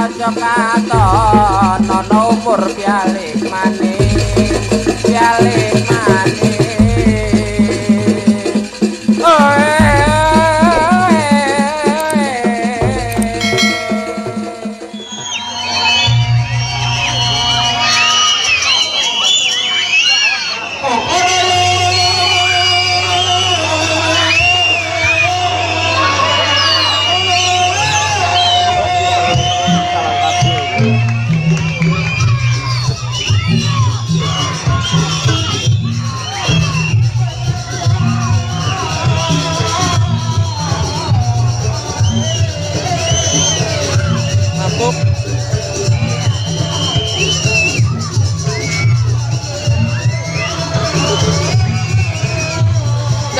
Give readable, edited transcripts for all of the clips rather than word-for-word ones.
Ojo katon ana umur pialik maning, pialik maning.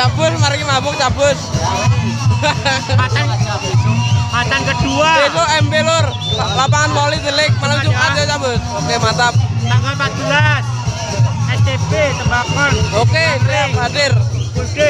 Cabus, mari mabuk cabus. Macan kedua. Besok MB Lur, lapangan voli jelek, malam Jumat ya cabus. Oke, mantap. Tanggal 14. STB Tembakon. Oke, siap hadir. Oke.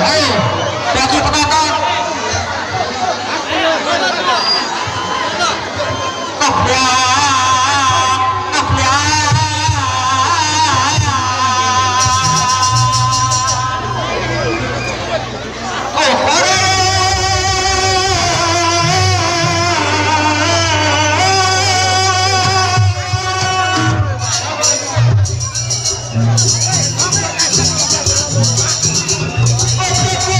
Ayo, bagi penonton. Let's go.